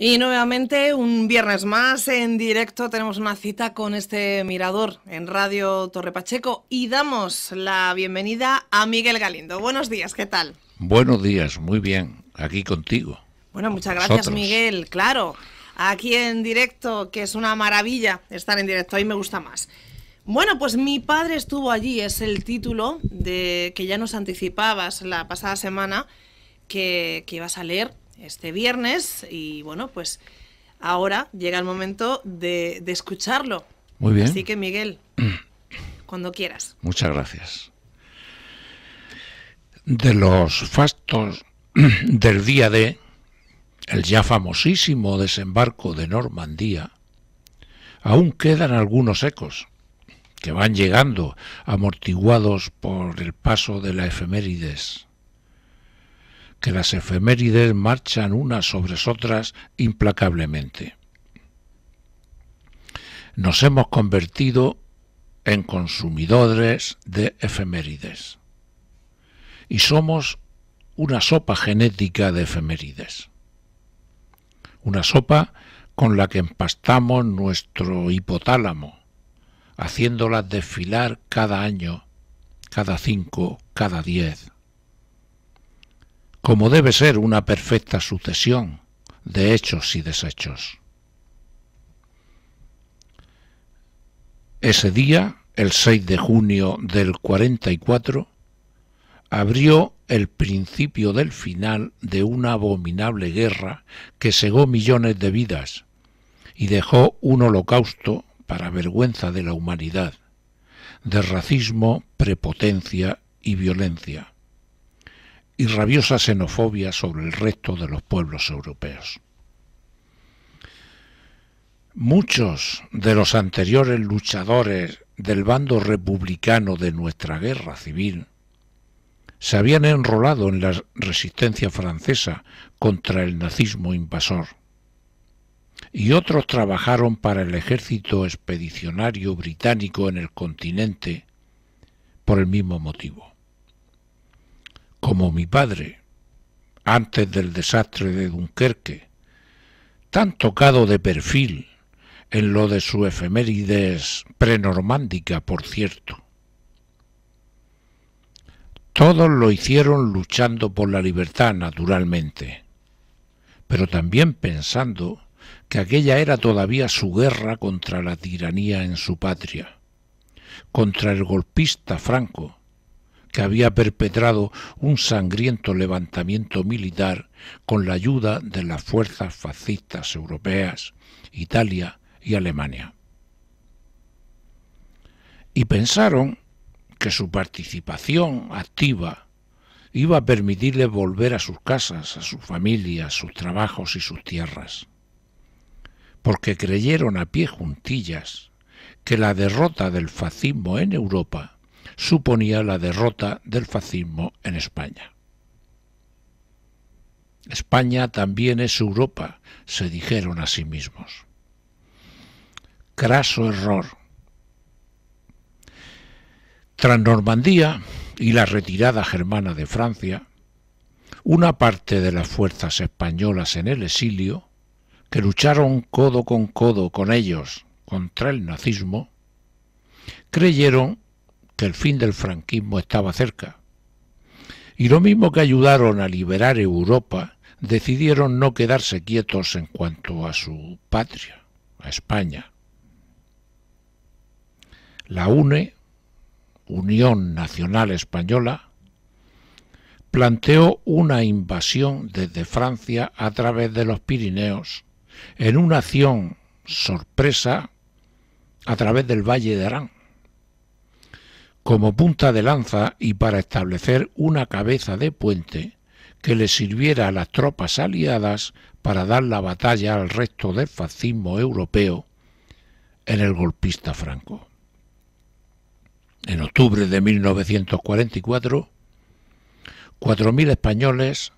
Y nuevamente, un viernes más en directo, tenemos una cita con este mirador en Radio Torre Pacheco y damos la bienvenida a Miguel Galindo. Buenos días, ¿qué tal? Buenos días, muy bien, aquí contigo. Bueno, muchas gracias, Miguel, claro, aquí en directo, que es una maravilla estar en directo, a mí me gusta más. Bueno, pues mi padre estuvo allí, es el título de que ya nos anticipabas la pasada semana que ibas a leer este viernes, y bueno, pues ahora llega el momento de escucharlo. Muy bien. Así que, Miguel, cuando quieras. Muchas gracias. De los factos del día de el ya famosísimo desembarco de Normandía, aún quedan algunos ecos que van llegando amortiguados por el paso de la efemérides. Que las efemérides marchan unas sobre otras implacablemente. Nos hemos convertido en consumidores de efemérides y somos una sopa genética de efemérides, una sopa con la que empastamos nuestro hipotálamo, haciéndolas desfilar cada año, cada 5, cada 10. Como debe ser una perfecta sucesión de hechos y deshechos. Ese día, el 6 de junio del 44, abrió el principio del final de una abominable guerra que cegó millones de vidas y dejó un holocausto para vergüenza de la humanidad, de racismo, prepotencia y violencia. Y rabiosa xenofobia sobre el resto de los pueblos europeos. Muchos de los anteriores luchadores del bando republicano de nuestra guerra civil se habían enrolado en la resistencia francesa contra el nazismo invasor, y otros trabajaron para el ejército expedicionario británico en el continente por el mismo motivo. Como mi padre, antes del desastre de Dunkerque, tan tocado de perfil en lo de su efemérides prenormándica, por cierto. Todos lo hicieron luchando por la libertad, naturalmente, pero también pensando que aquella era todavía su guerra contra la tiranía en su patria, contra el golpista Franco, que había perpetrado un sangriento levantamiento militar con la ayuda de las fuerzas fascistas europeas, Italia y Alemania. Y pensaron que su participación activa iba a permitirles volver a sus casas, a sus familias, sus trabajos y sus tierras, porque creyeron a pie juntillas que la derrota del fascismo en Europa suponía la derrota del fascismo en España. España también es Europa, se dijeron a sí mismos. Craso error. Tras Normandía y la retirada germana de Francia, una parte de las fuerzas españolas en el exilio, que lucharon codo con ellos contra el nazismo, creyeron que el fin del franquismo estaba cerca. Y lo mismo que ayudaron a liberar Europa, decidieron no quedarse quietos en cuanto a su patria, a España. La UNE, Unión Nacional Española, planteó una invasión desde Francia a través de los Pirineos, en una acción sorpresa a través del Valle de Arán, como punta de lanza y para establecer una cabeza de puente que le sirviera a las tropas aliadas para dar la batalla al resto del fascismo europeo en el golpista Franco. En octubre de 1944, 4.000 españoles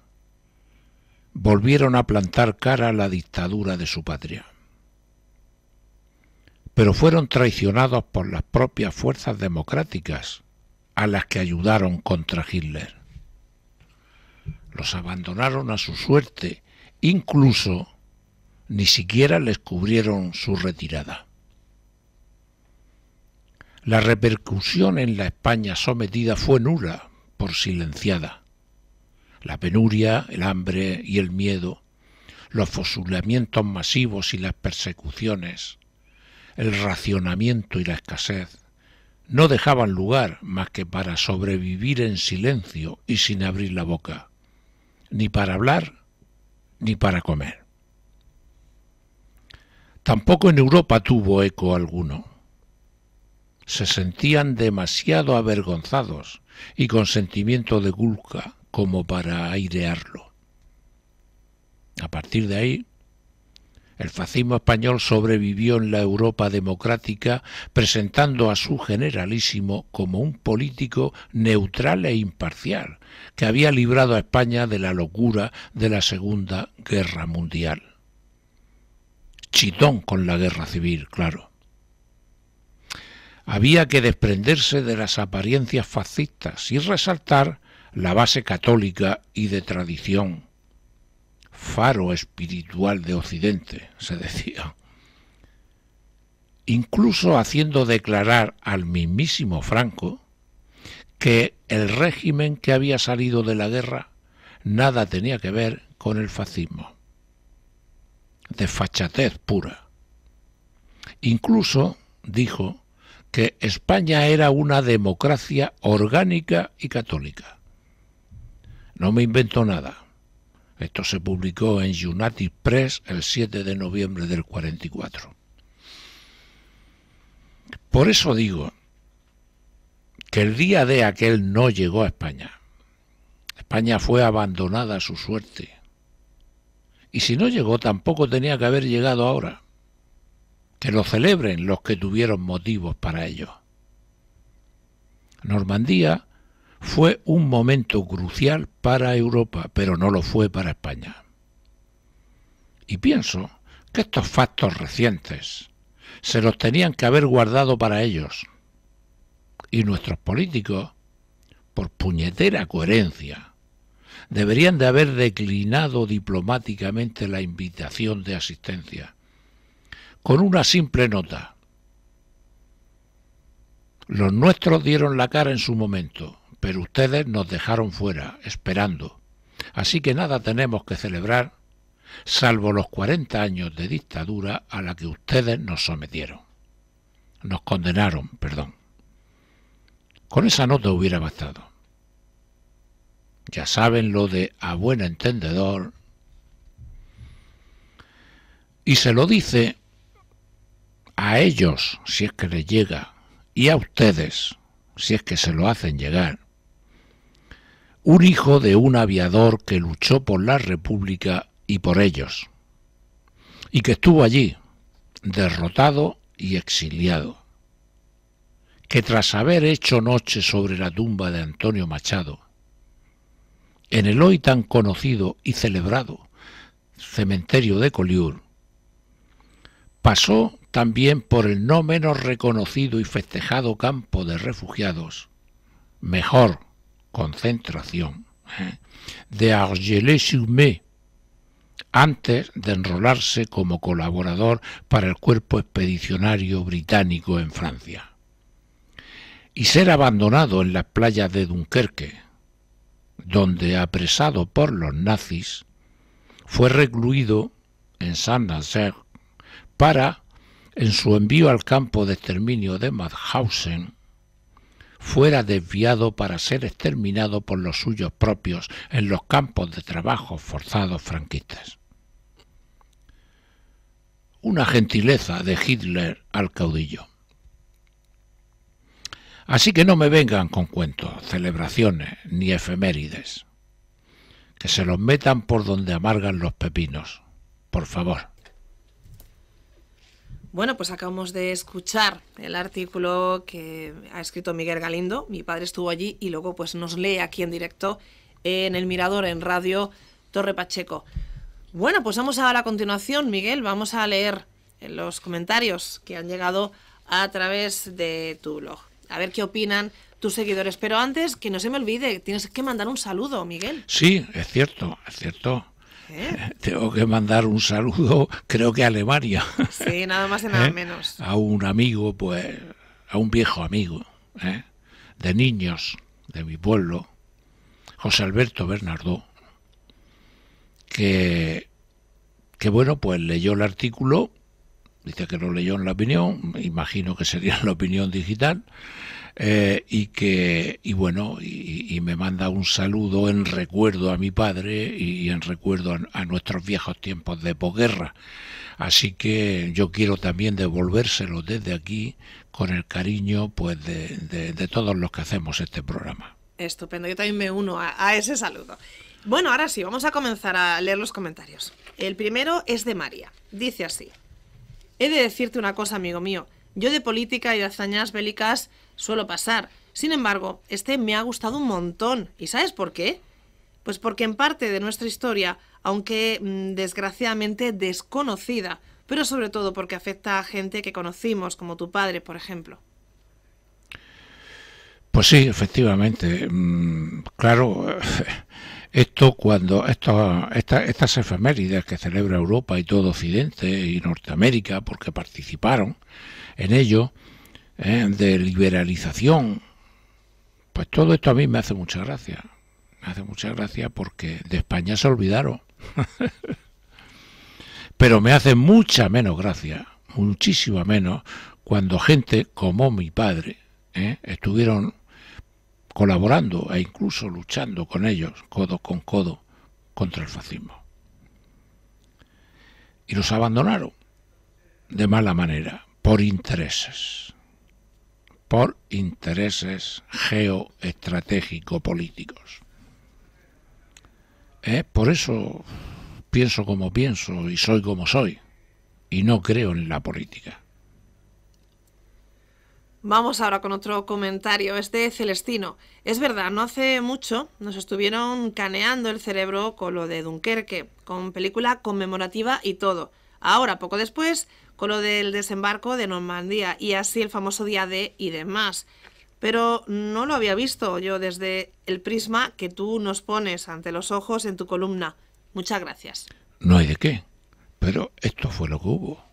volvieron a plantar cara a la dictadura de su patria, pero fueron traicionados por las propias fuerzas democráticas a las que ayudaron contra Hitler. Los abandonaron a su suerte, incluso ni siquiera les cubrieron su retirada. La repercusión en la España sometida fue nula por silenciada. La penuria, el hambre y el miedo, los fusilamientos masivos y las persecuciones, el racionamiento y la escasez, no dejaban lugar más que para sobrevivir en silencio y sin abrir la boca, ni para hablar ni para comer. Tampoco en Europa tuvo eco alguno. Se sentían demasiado avergonzados y con sentimiento de culpa como para airearlo. A partir de ahí, el fascismo español sobrevivió en la Europa democrática, presentando a su generalísimo como un político neutral e imparcial, que había librado a España de la locura de la Segunda Guerra Mundial. Chitón con la guerra civil, claro. Había que desprenderse de las apariencias fascistas y resaltar la base católica y de tradición. Faro espiritual de Occidente, se decía. Incluso haciendo declarar al mismísimo Franco que el régimen que había salido de la guerra nada tenía que ver con el fascismo. Desfachatez pura. Incluso, dijo, que España era una democracia orgánica y católica. No me invento nada. Esto se publicó en United Press el 7 de noviembre del 44. Por eso digo que el día de aquel no llegó a España. España fue abandonada a su suerte. Y si no llegó, tampoco tenía que haber llegado ahora. Que lo celebren los que tuvieron motivos para ello. Normandía fue un momento crucial para Europa, pero no lo fue para España. Y pienso que estos factos recientes se los tenían que haber guardado para ellos. Y nuestros políticos, por puñetera coherencia, deberían de haber declinado diplomáticamente la invitación de asistencia, con una simple nota. Los nuestros dieron la cara en su momento, pero ustedes nos dejaron fuera, esperando. Así que nada tenemos que celebrar, salvo los 40 años de dictadura a la que ustedes nos sometieron. Nos condenaron, perdón. Con esa nota hubiera bastado. Ya saben lo de a buen entendedor. Y se lo dice a ellos, si es que les llega, y a ustedes, si es que se lo hacen llegar, un hijo de un aviador que luchó por la República y por ellos, y que estuvo allí, derrotado y exiliado, que tras haber hecho noche sobre la tumba de Antonio Machado, en el hoy tan conocido y celebrado cementerio de Collioure, pasó también por el no menos reconocido y festejado campo de refugiados, mejor concentración, de Argelès-sur-Mer, antes de enrolarse como colaborador para el cuerpo expedicionario británico en Francia, y ser abandonado en las playas de Dunkerque, donde, apresado por los nazis, fue recluido en Saint-Nazaire para, en su envío al campo de exterminio de Mauthausen, fuera desviado para ser exterminado por los suyos propios en los campos de trabajo forzados franquistas. Una gentileza de Hitler al caudillo. Así que no me vengan con cuentos, celebraciones ni efemérides. Que se los metan por donde amargan los pepinos, por favor. Bueno, pues acabamos de escuchar el artículo que ha escrito Miguel Galindo, mi padre estuvo allí, y luego pues nos lee aquí en directo en El Mirador, en Radio Torre Pacheco. Bueno, pues vamos a la continuación, Miguel, vamos a leer los comentarios que han llegado a través de tu blog. A ver qué opinan tus seguidores, pero antes, que no se me olvide, tienes que mandar un saludo, Miguel. Sí, es cierto, es cierto. Tengo que mandar un saludo, creo que a Alemania. Sí, nada más y nada menos. A un amigo, pues, a un viejo amigo, de niños, de mi pueblo, José Alberto Bernardo, que bueno, pues leyó el artículo, dice que lo leyó en La Opinión, imagino que sería en La Opinión Digital, y me manda un saludo en recuerdo a mi padre y en recuerdo a nuestros viejos tiempos de posguerra. Así que yo quiero también devolvérselo desde aquí con el cariño, pues, de todos los que hacemos este programa. Estupendo, yo también me uno a ese saludo. Bueno, ahora sí, vamos a comenzar a leer los comentarios. El primero es de María, dice así: he de decirte una cosa, amigo mío, yo de política y de hazañas bélicas suelo pasar, sin embargo, este me ha gustado un montón, ¿y sabes por qué? Pues porque en parte de nuestra historia, aunque desgraciadamente desconocida, pero sobre todo porque afecta a gente que conocimos, como tu padre, por ejemplo. Pues sí, efectivamente, claro. Esto cuando estas efemérides que celebra Europa y todo Occidente y Norteamérica, porque participaron en ello, de liberalización, pues todo esto a mí me hace mucha gracia. Me hace mucha gracia porque de España se olvidaron. Pero me hace mucha menos gracia, muchísima menos, cuando gente como mi padre estuvieron colaborando e incluso luchando con ellos, codo con codo, contra el fascismo. Y los abandonaron de mala manera, por intereses geoestratégico-políticos. Por eso pienso como pienso y soy como soy, y no creo en la política. Vamos ahora con otro comentario, es de Celestino. Es verdad, no hace mucho nos estuvieron caneando el cerebro con lo de Dunkerque, con película conmemorativa y todo. Ahora, poco después, con lo del desembarco de Normandía y así el famoso día D y demás. Pero no lo había visto yo desde el prisma que tú nos pones ante los ojos en tu columna. Muchas gracias. No hay de qué, pero esto fue lo que hubo.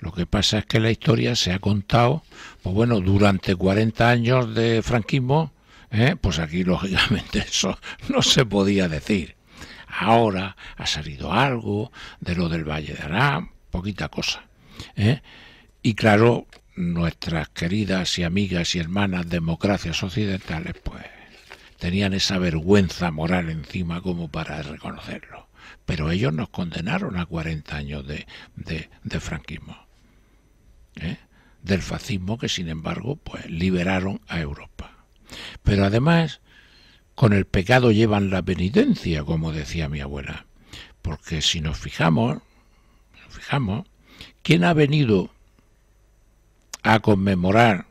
Lo que pasa es que la historia se ha contado, pues bueno, durante 40 años de franquismo, pues aquí lógicamente eso no se podía decir. Ahora ha salido algo de lo del Valle de Arán, poquita cosa. Y claro, nuestras queridas y amigas y hermanas democracias occidentales, pues tenían esa vergüenza moral encima como para reconocerlo. Pero ellos nos condenaron a 40 años de franquismo. Del fascismo que, sin embargo, pues liberaron a Europa. Pero además, con el pecado llevan la penitencia, como decía mi abuela. Porque si nos fijamos, ¿quién ha venido a conmemorar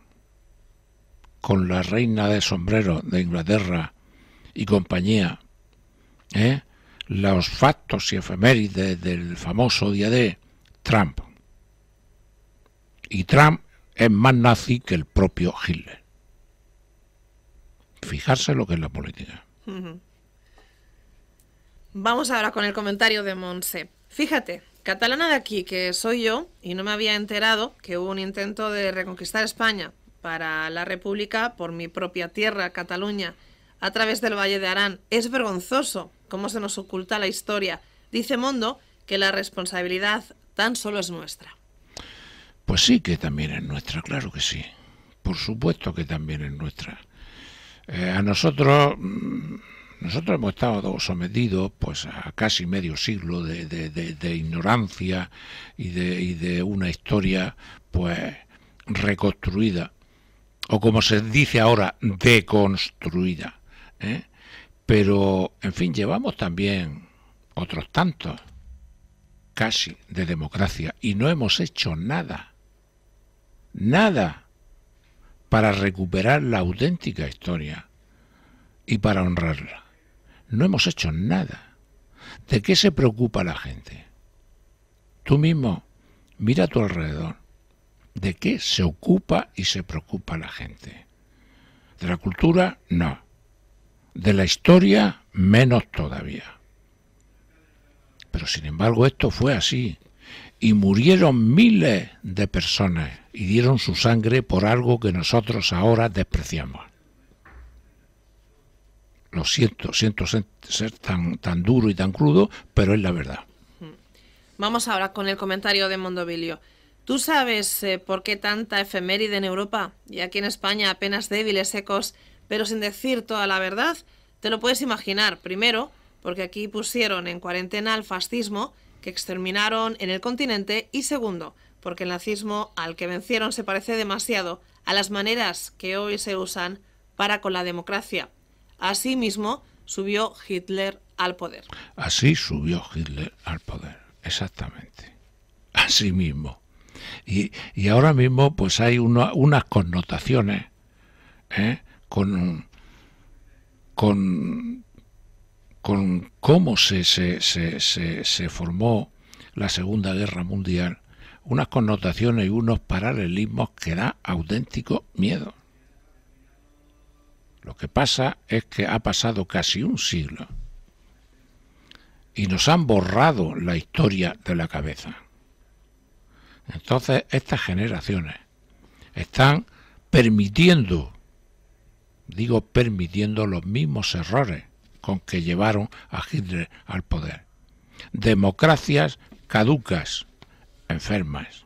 con la reina de sombrero de Inglaterra y compañía los factos y efemérides del famoso día de Trump? Y Trump es más nazi que el propio Hitler. Fijarse lo que es la política. Vamos ahora con el comentario de Monse. Fíjate, catalana de aquí, que soy yo, y no me había enterado que hubo un intento de reconquistar España para la República por mi propia tierra, Cataluña, a través del Valle de Arán. Es vergonzoso cómo se nos oculta la historia. Dice Mondo que la responsabilidad tan solo es nuestra. Pues sí que también es nuestra, claro que sí. Por supuesto que también es nuestra. A nosotros hemos estado sometidos, pues, a casi medio siglo de ignorancia y de una historia, pues, reconstruida, o como se dice ahora, deconstruida. Pero, en fin, llevamos también otros tantos, casi, de democracia, y no hemos hecho nada, nada, para recuperar la auténtica historia y para honrarla. No hemos hecho nada. ¿De qué se preocupa la gente? Tú mismo, mira a tu alrededor. ¿De qué se ocupa y se preocupa la gente? ¿De la cultura? No. ¿De la historia? Menos todavía. Pero sin embargo esto fue así. Y murieron miles de personas y dieron su sangre por algo que nosotros ahora despreciamos. Lo siento ser tan duro y tan crudo, pero es la verdad. Vamos ahora con el comentario de Mondovilio. ¿Tú sabes por qué tanta efeméride en Europa? Y aquí en España apenas débiles ecos, pero sin decir toda la verdad. Te lo puedes imaginar. Primero, porque aquí pusieron en cuarentena al fascismo, que exterminaron en el continente, y segundo, porque el nazismo al que vencieron se parece demasiado a las maneras que hoy se usan para con la democracia. Asimismo, subió Hitler al poder. Así subió Hitler al poder, exactamente. Así mismo. Y ahora mismo pues hay unas connotaciones con cómo se formó la Segunda Guerra Mundial, unas connotaciones y unos paralelismos que da auténtico miedo. Lo que pasa es que ha pasado casi un siglo y nos han borrado la historia de la cabeza. Entonces estas generaciones están permitiendo, digo permitiendo, los mismos errores con que llevaron a Hitler al poder. Democracias caducas, enfermas,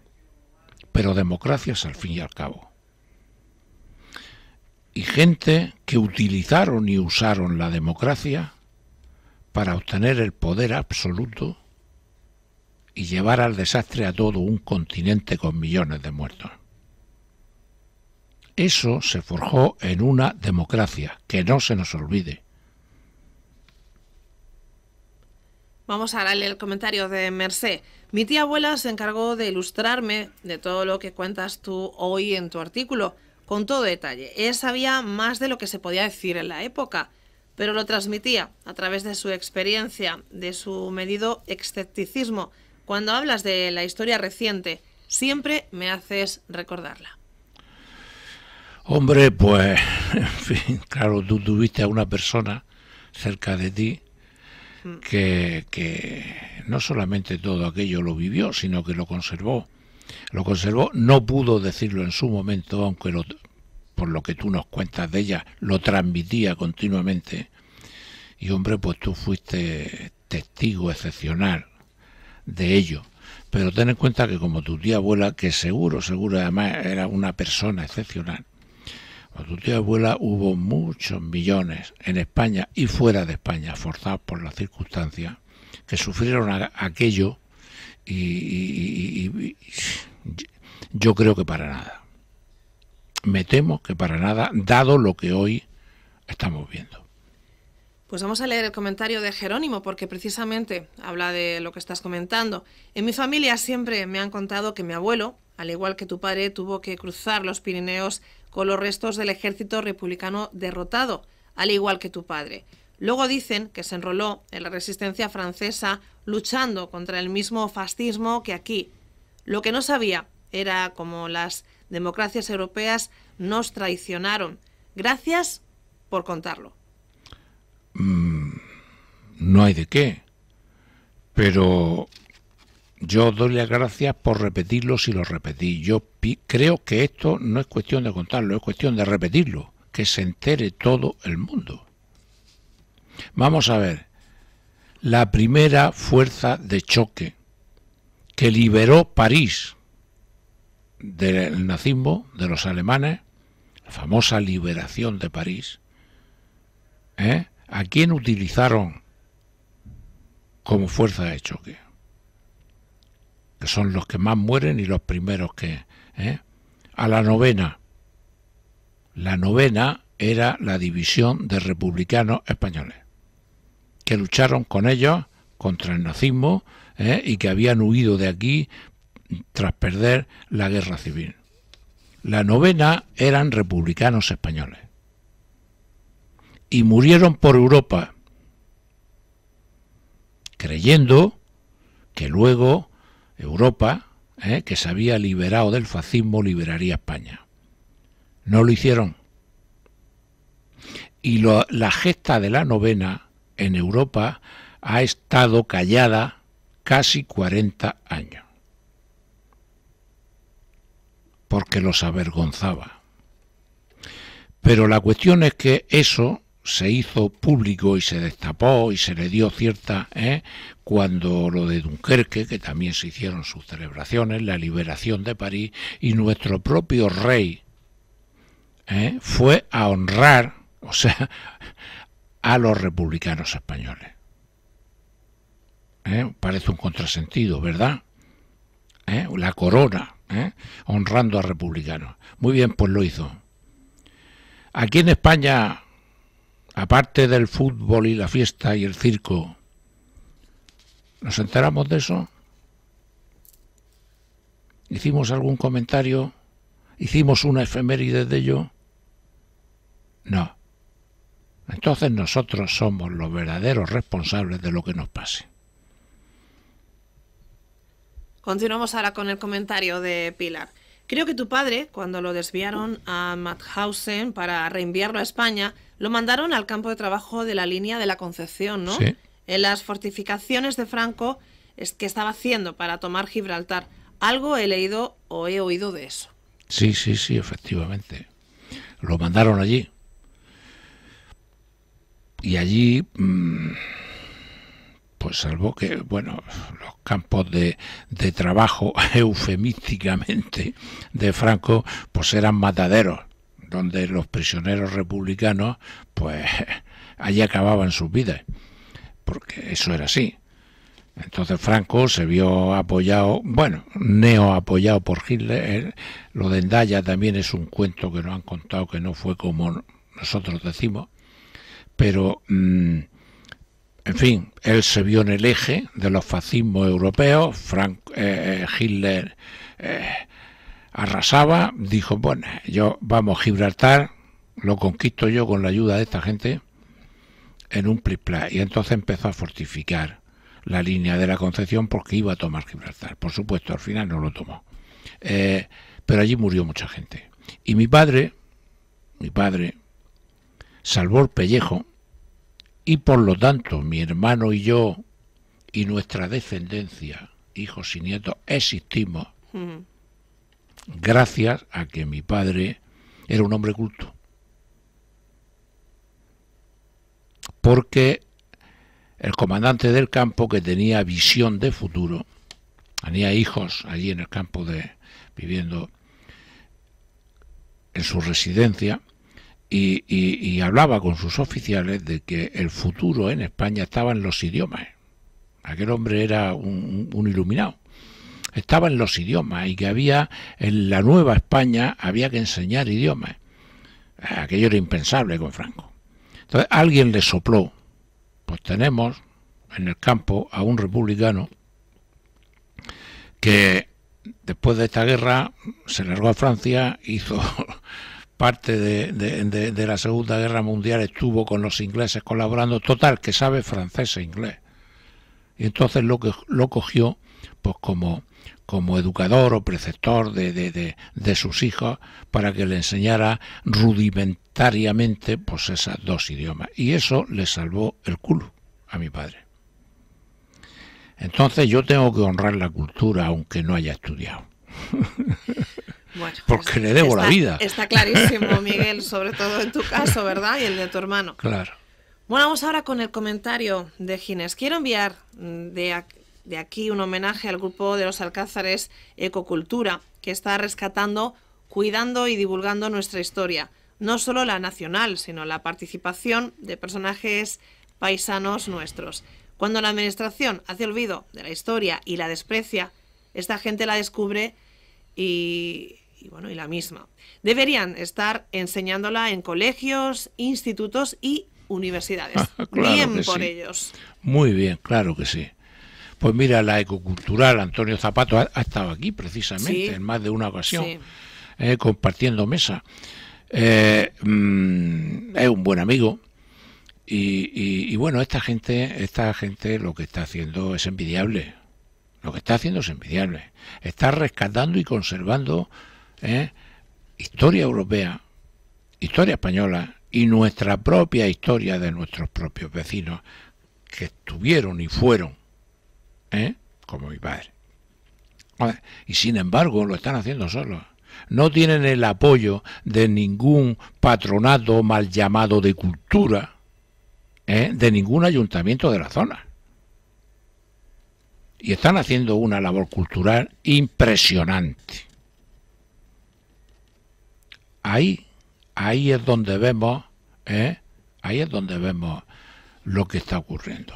pero democracias al fin y al cabo. Y gente que utilizaron y usaron la democracia para obtener el poder absoluto y llevar al desastre a todo un continente con millones de muertos. Eso se forjó en una democracia, que no se nos olvide. Vamos a leer el comentario de Mercé. Mi tía abuela se encargó de ilustrarme de todo lo que cuentas tú hoy en tu artículo, con todo detalle. Ella sabía más de lo que se podía decir en la época, pero lo transmitía a través de su experiencia, de su medido escepticismo. Cuando hablas de la historia reciente, siempre me haces recordarla. Hombre, pues, en fin, claro, tú tuviste a una persona cerca de ti que no solamente todo aquello lo vivió, sino que lo conservó. Lo conservó, no pudo decirlo en su momento, aunque por lo que tú nos cuentas de ella, lo transmitía continuamente. Y hombre, pues tú fuiste testigo excepcional de ello. Pero ten en cuenta que como tu tía abuela, que seguro además era una persona excepcional, como tu tía abuela hubo muchos millones en España y fuera de España, forzados por las circunstancias, que sufrieron aquello. Y yo creo que para nada. Me temo que para nada, dado lo que hoy estamos viendo. Pues vamos a leer el comentario de Jerónimo, porque precisamente habla de lo que estás comentando. En mi familia siempre me han contado que mi abuelo, al igual que tu padre, tuvo que cruzar los Pirineos con los restos del ejército republicano derrotado, al igual que tu padre. Luego dicen que se enroló en la resistencia francesa luchando contra el mismo fascismo que aquí. Lo que no sabía era cómo las democracias europeas nos traicionaron. Gracias por contarlo. No hay de qué, pero yo doy las gracias por repetirlo si lo repetí. Yo creo que esto no es cuestión de contarlo, es cuestión de repetirlo, que se entere todo el mundo. Vamos a ver, la primera fuerza de choque que liberó París del nazismo, de los alemanes, la famosa liberación de París, ¿a quién utilizaron como fuerza de choque? Que son los que más mueren y los primeros que... A la novena. La novena era la división de republicanos españoles, que lucharon con ellos contra el nazismo y que habían huido de aquí tras perder la guerra civil. La novena eran republicanos españoles y murieron por Europa creyendo que luego Europa, que se había liberado del fascismo, liberaría España. No lo hicieron. Y la gesta de la novena en Europa ha estado callada casi 40 años, porque los avergonzaba. Pero la cuestión es que eso se hizo público y se destapó y se le dio cierta... cuando lo de Dunkerque, que también se hicieron sus celebraciones, la liberación de París, y nuestro propio rey fue a honrar, o sea, a los republicanos españoles. Parece un contrasentido, ¿verdad? La corona, honrando a republicanos. Muy bien, pues lo hizo. Aquí en España... aparte del fútbol y la fiesta y el circo, ¿nos enteramos de eso? ¿Hicimos algún comentario? ¿Hicimos una efeméride de ello? No. Entonces nosotros somos los verdaderos responsables de lo que nos pase. Continuamos ahora con el comentario de Pilar. Creo que tu padre, cuando lo desviaron a Mauthausen para reenviarlo a España, lo mandaron al campo de trabajo de la línea de la Concepción, ¿no? Sí. En las fortificaciones de Franco que estaba haciendo para tomar Gibraltar. Algo he leído o he oído de eso. Sí, sí, sí, efectivamente. Lo mandaron allí. Y allí... pues salvo que, bueno, los campos de trabajo eufemísticamente de Franco, pues eran mataderos, donde los prisioneros republicanos, pues allí acababan sus vidas, porque eso era así. Entonces Franco se vio apoyado, bueno, neo-apoyado por Hitler. Lo de Hendaya también es un cuento que nos han contado, que no fue como nosotros decimos, pero... en fin, él se vio en el eje de los fascismos europeos. Hitler arrasaba, dijo, bueno, yo vamos a Gibraltar, lo conquisto yo con la ayuda de esta gente, en un plis-plas. Y entonces empezó a fortificar la línea de la Concepción porque iba a tomar Gibraltar. Por supuesto, al final no lo tomó. Pero allí murió mucha gente. Y mi padre, salvó el pellejo. Y por lo tanto, mi hermano y yo, y nuestra descendencia, hijos y nietos, existimos gracias a que mi padre era un hombre culto. Porque el comandante del campo, que tenía visión de futuro, tenía hijos allí en el campo, viviendo en su residencia, y hablaba con sus oficiales de que el futuro en España estaba en los idiomas. Aquel hombre era un iluminado. Estaba en los idiomas, y que había en la nueva España había que enseñar idiomas. Aquello era impensable con Franco. Entonces alguien le sopló, pues tenemos en el campo a un republicano que después de esta guerra se largó a Francia, hizo... parte de la Segunda Guerra Mundial, estuvo con los ingleses colaborando, total, que sabe francés e inglés. Y entonces lo cogió pues como educador o preceptor de sus hijos, para que le enseñara rudimentariamente pues esas dos idiomas. Y eso le salvó el culo a mi padre. Entonces yo tengo que honrar la cultura aunque no haya estudiado. Bueno, porque le debo la vida. Está clarísimo, Miguel, sobre todo en tu caso, ¿verdad? Y el de tu hermano. Claro. Bueno, vamos ahora con el comentario de Ginés. Quiero enviar de aquí un homenaje al grupo de los Alcázares Ecocultura, que está rescatando, cuidando y divulgando nuestra historia. No solo la nacional, sino la participación de personajes paisanos nuestros. Cuando la administración hace olvido de la historia y la desprecia, esta gente la descubre y la misma. Deberían estar enseñándola en colegios, institutos y universidades. Claro, bien por ellos. Muy bien, claro que sí. Pues mira, la ecocultural, Antonio Zapato ha estado aquí precisamente, sí, en más de una ocasión, sí, compartiendo mesa. Es un buen amigo. Y bueno, esta gente lo que está haciendo es envidiable. Lo que está haciendo es envidiable. Está rescatando y conservando historia europea, historia española y nuestra propia historia de nuestros propios vecinos, que estuvieron y fueron como mi padre. Y sin embargo lo están haciendo solos. No tienen el apoyo de ningún patronato mal llamado de cultura, de ningún ayuntamiento de la zona. Y están haciendo una labor cultural impresionante. Ahí es donde vemos, ahí es donde vemos lo que está ocurriendo.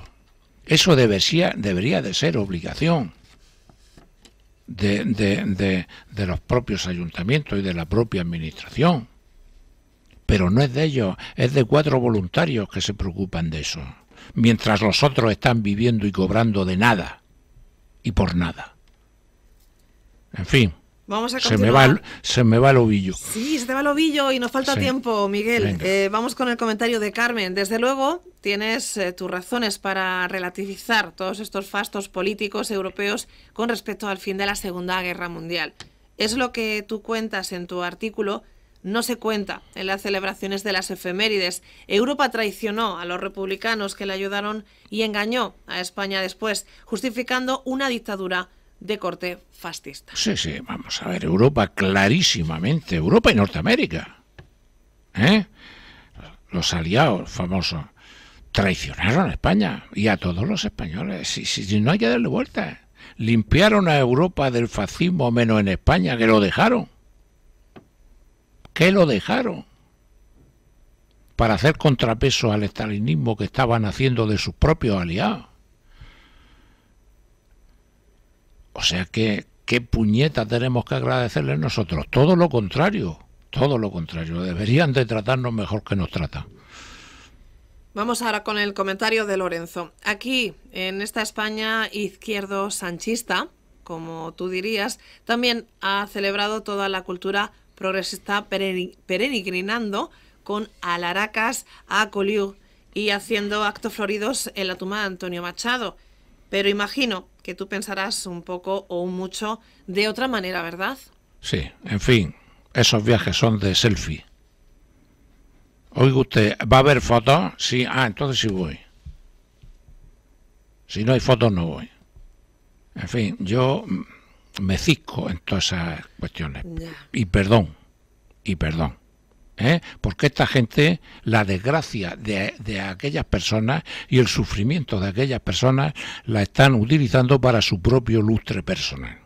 Eso debería de ser obligación de los propios ayuntamientos y de la propia administración. Pero no es de ellos, es de cuatro voluntarios que se preocupan de eso, mientras los otros están viviendo y cobrando de nada y por nada. En fin. Vamos a continuar. Se me va el ovillo. Sí, se te va el ovillo y nos falta tiempo, Miguel. Vamos con el comentario de Carmen. Desde luego, tienes tus razones para relativizar todos estos fastos políticos europeos con respecto al fin de la Segunda Guerra Mundial. Es lo que tú cuentas en tu artículo, no se cuenta en las celebraciones de las efemérides. Europa traicionó a los republicanos que le ayudaron y engañó a España después, justificando una dictadura de corte fascista. Sí, sí, vamos a ver, Europa clarísimamente, Europa y Norteamérica. Los aliados famosos traicionaron a España y a todos los españoles. Si no hay que darle vuelta. Limpiaron a Europa del fascismo, menos en España, que lo dejaron. Para hacer contrapeso al estalinismo que estaban haciendo de sus propios aliados. O sea que, ¿qué puñetas tenemos que agradecerles nosotros? Todo lo contrario, Deberían de tratarnos mejor que nos tratan. Vamos ahora con el comentario de Lorenzo. Aquí, en esta España izquierdo-sanchista, como tú dirías, también ha celebrado toda la cultura progresista peregrinando con alaracas a Collioure y haciendo actos floridos en la tumba de Antonio Machado. Pero imagino que tú pensarás un poco o mucho de otra manera, ¿verdad? Sí, en fin, esos viajes son de selfie. Oiga usted, ¿va a haber fotos? Sí, entonces sí voy. Si no hay fotos no voy. En fin, yo me cisco en todas esas cuestiones. Ya. Y perdón. Porque esta gente, la desgracia de aquellas personas y el sufrimiento de aquellas personas la están utilizando para su propio lustre personal.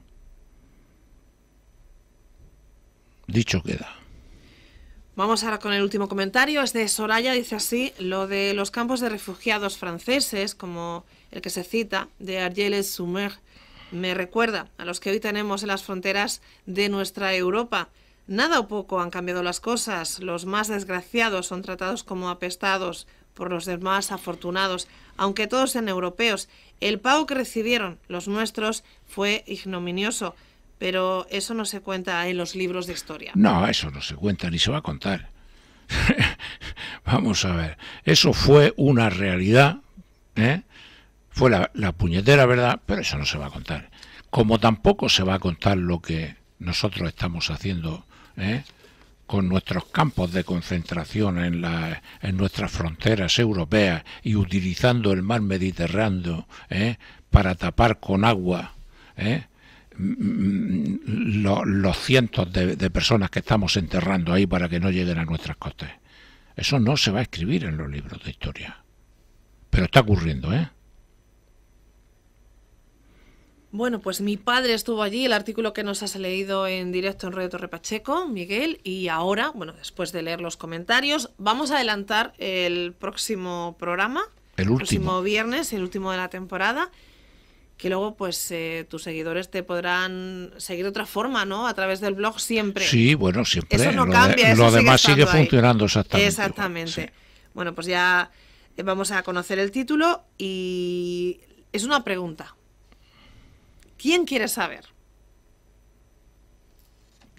Dicho queda. Vamos ahora con el último comentario. Es de Soraya, dice así: lo de los campos de refugiados franceses, como el que se cita, de Argelès-sur-Mer, me recuerda a los que hoy tenemos en las fronteras de nuestra Europa. Nada o poco han cambiado las cosas. Los más desgraciados son tratados como apestados por los demás afortunados, aunque todos sean europeos. El pago que recibieron los nuestros fue ignominioso, pero eso no se cuenta en los libros de historia. No, eso no se cuenta ni se va a contar. Vamos a ver, eso fue una realidad, fue la puñetera verdad, pero eso no se va a contar. Como tampoco se va a contar lo que nosotros estamos haciendo con nuestros campos de concentración en nuestras fronteras europeas y utilizando el mar Mediterráneo para tapar con agua los cientos de personas que estamos enterrando ahí para que no lleguen a nuestras costas. Eso no se va a escribir en los libros de historia, pero está ocurriendo, Bueno, pues mi padre estuvo allí, el artículo que nos has leído en directo en Radio Torre Pacheco, Miguel, y ahora, bueno, después de leer los comentarios, vamos a adelantar el próximo programa, el próximo viernes, el último de la temporada, que luego pues tus seguidores te podrán seguir de otra forma, ¿no? A través del blog siempre. Sí, bueno, siempre. Eso no cambia, eso sigue demás sigue funcionando exactamente. Exactamente. Igual, sí. Bueno, pues ya vamos a conocer el título y es una pregunta. ¿Quién quiere saber?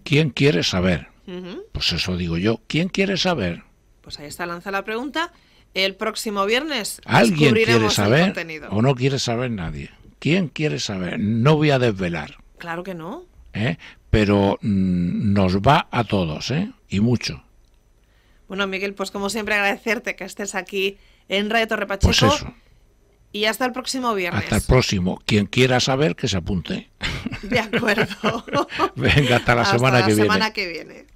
¿Quién quiere saber? Pues eso digo yo. ¿Quién quiere saber? Pues ahí está, lanza la pregunta. El próximo viernes ¿alguien quiere saber el contenido? ¿O no quiere saber nadie? ¿Quién quiere saber? No voy a desvelar. Claro que no. Pero nos va a todos, y mucho. Bueno, Miguel, pues como siempre agradecerte que estés aquí en Radio Torre Pacheco. Pues eso. Y hasta el próximo viernes. Hasta el próximo. Quien quiera saber, que se apunte. De acuerdo. Venga, hasta la semana que viene.